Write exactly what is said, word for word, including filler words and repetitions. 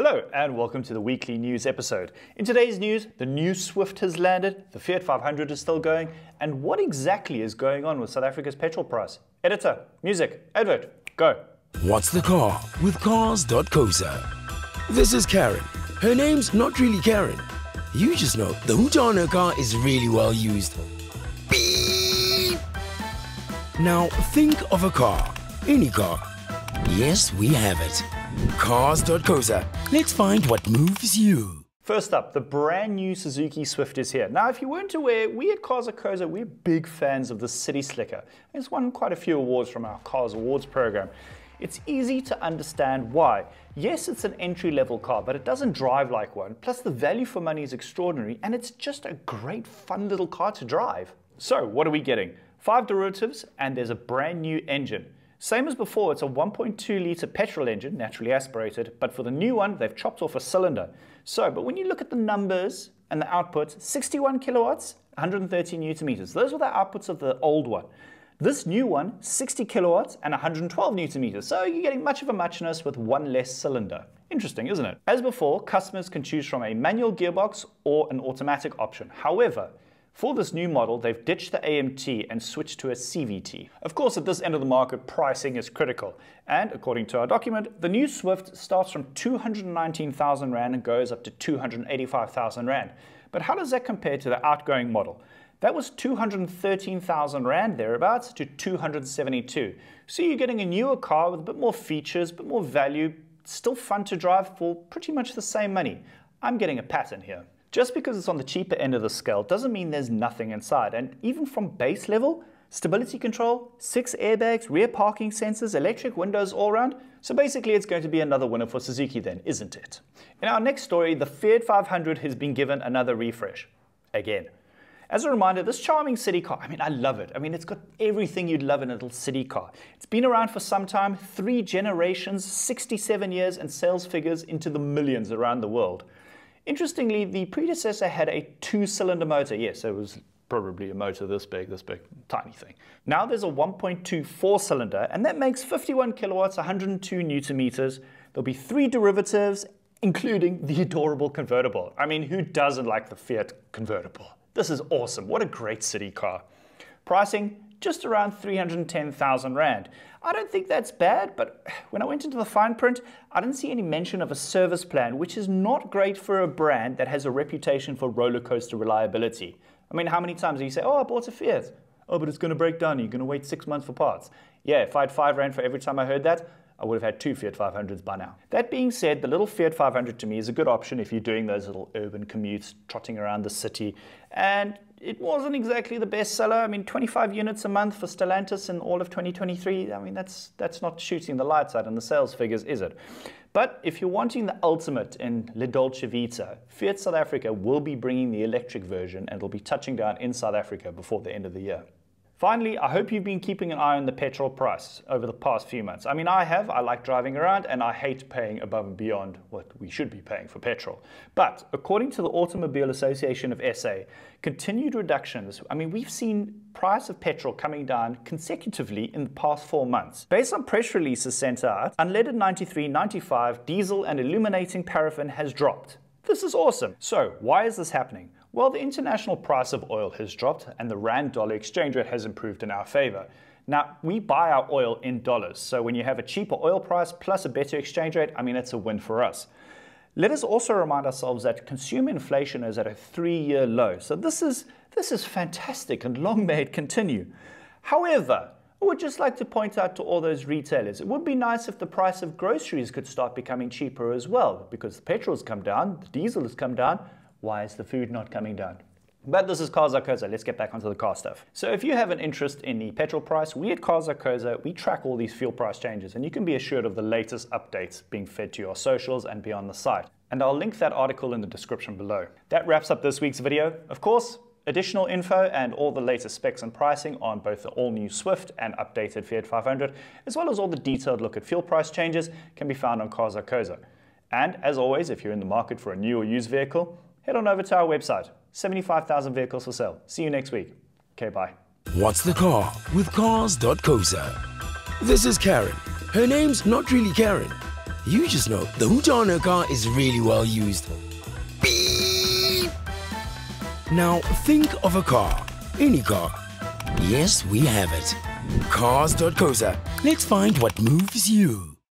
Hello and welcome to the weekly news episode. In today's news, the new Swift has landed, the Fiat five hundred is still going, and what exactly is going on with South Africa's petrol price? Editor, music, advert, go. What's the car with Cars dot co dot za. This is Karen. Her name's not really Karen. You just know the hooter on her car is really well used. Beep! Now think of a car, any car. Yes, we have it. Cars dot co dot za. Let's find what moves you. First up, the brand new Suzuki Swift is here. Now, if you weren't aware, we at Cars dot co dot za, we're big fans of the City Slicker. It's won quite a few awards from our Cars Awards program. It's easy to understand why. Yes, it's an entry-level car, but it doesn't drive like one. Plus, the value for money is extraordinary, and it's just a great, fun little car to drive. So, what are we getting? Five derivatives, and there's a brand new engine. Same as before, it's a one point two litre petrol engine, naturally aspirated, but for the new one, they've chopped off a cylinder. So, but when you look at the numbers and the output, sixty-one kilowatts, one hundred thirty newton meters. Those were the outputs of the old one. This new one, sixty kilowatts and one hundred twelve newton meters. So you're getting much of a muchness with one less cylinder. Interesting, isn't it? As before, customers can choose from a manual gearbox or an automatic option. However, for this new model, they've ditched the A M T and switched to a C V T. Of course, at this end of the market, pricing is critical. And according to our document, the new Swift starts from two hundred nineteen thousand rand and goes up to two hundred eighty-five thousand rand. But how does that compare to the outgoing model? That was two hundred thirteen thousand rand thereabouts to two hundred seventy-two. So you're getting a newer car with a bit more features, a bit more value, still fun to drive for pretty much the same money. I'm getting a pattern here. Just because it's on the cheaper end of the scale doesn't mean there's nothing inside, and even from base level, stability control, six airbags, rear parking sensors, electric windows all around, so basically it's going to be another winner for Suzuki then, isn't it? In our next story, the Fiat five hundred has been given another refresh. Again. As a reminder, this charming city car, I mean, I love it. I mean, it's got everything you'd love in a little city car. It's been around for some time, three generations, sixty-seven years, and sales figures into the millions around the world. Interestingly, the predecessor had a two-cylinder motor. Yes, it was probably a motor this big, this big, tiny thing. Now there's a one point two four cylinder, and that makes fifty-one kilowatts, one hundred two newton meters. There'll be three derivatives, including the adorable convertible. I mean, who doesn't like the Fiat convertible? This is awesome. What a great city car. Pricing, just around three hundred ten thousand rand. I don't think that's bad, but when I went into the fine print, I didn't see any mention of a service plan, which is not great for a brand that has a reputation for roller coaster reliability. I mean, how many times do you say, oh, I bought a Fiat. Oh, but it's going to break down. You're going to wait six months for parts. Yeah, if I had five rand for every time I heard that, I would have had two Fiat five hundreds by now. That being said, the little Fiat five hundred to me is a good option if you're doing those little urban commutes, trotting around the city. And it wasn't exactly the best seller. I mean, twenty-five units a month for Stellantis in all of twenty twenty-three. I mean, that's, that's not shooting the lights out in the sales figures, is it? But if you're wanting the ultimate in La Dolce Vita, Fiat South Africa will be bringing the electric version and it'll be touching down in South Africa before the end of the year. Finally, I hope you've been keeping an eye on the petrol price over the past few months. I mean, I have. I like driving around and I hate paying above and beyond what we should be paying for petrol. But according to the Automobile Association of S A, continued reductions, I mean, we've seen price of petrol coming down consecutively in the past four months. Based on press releases sent out, unleaded ninety-three, ninety-five, diesel and illuminating paraffin has dropped. This is awesome. So why is this happening? Well, the international price of oil has dropped and the rand-dollar exchange rate has improved in our favor. Now, we buy our oil in dollars, so when you have a cheaper oil price plus a better exchange rate, I mean, it's a win for us. Let us also remind ourselves that consumer inflation is at a three-year low, so this is, this is fantastic and long may it continue. However, I would just like to point out to all those retailers, it would be nice if the price of groceries could start becoming cheaper as well, because the petrol has come down, the diesel has come down, why is the food not coming down? But this is Cars dot co dot za. Let's get back onto the car stuff. So if you have an interest in the petrol price, we at Cars dot co dot za, we track all these fuel price changes, and you can be assured of the latest updates being fed to your socials and beyond the site. And I'll link that article in the description below. That wraps up this week's video. Of course, additional info and all the latest specs and pricing on both the all-new Swift and updated Fiat five hundred, as well as all the detailed look at fuel price changes, can be found on Cars dot co dot za. And as always, if you're in the market for a new or used vehicle, head on over to our website, seventy-five thousand vehicles for sale. See you next week. Okay, bye. What's the car with Cars dot co dot za? This is Karen. Her name's not really Karen. you just know the hooter on her car is really well used. Beep! Now think of a car, any car. Yes, we have it. Cars dot co dot za. Let's find what moves you.